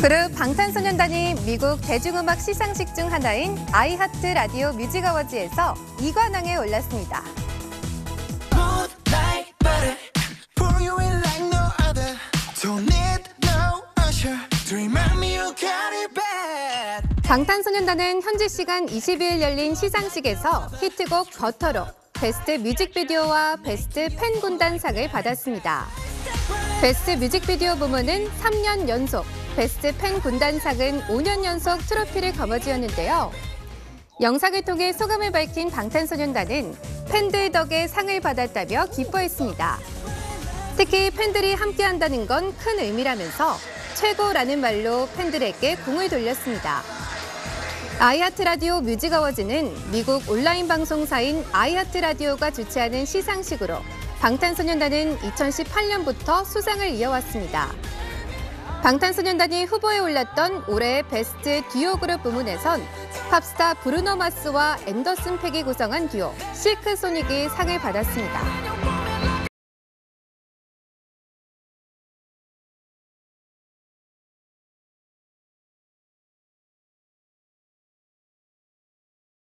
그룹 방탄소년단이 미국 대중음악 시상식 중 하나인 아이하트 라디오 뮤직 어워즈에서 2관왕에 올랐습니다. 방탄소년단은 현지 시간 22일 열린 시상식에서 히트곡 버터로 베스트 뮤직비디오와 베스트 팬군단상을 받았습니다. 베스트 뮤직비디오 부문은 3년 연속, 베스트 팬군단상은 5년 연속 트로피를 거머쥐었는데요. 영상을 통해 소감을 밝힌 방탄소년단은 팬들 덕에 상을 받았다며 기뻐했습니다. 특히 팬들이 함께한다는 건 큰 의미라면서 최고라는 말로 팬들에게 공을 돌렸습니다. 아이하트 라디오 뮤직 어워즈는 미국 온라인 방송사인 아이하트 라디오가 주최하는 시상식으로 방탄소년단은 2018년부터 수상을 이어왔습니다. 방탄소년단이 후보에 올랐던 올해의 베스트 듀오 그룹 부문에선 팝스타 브루노 마스와 앤더슨 팩이 구성한 듀오 실크소닉이 상을 받았습니다.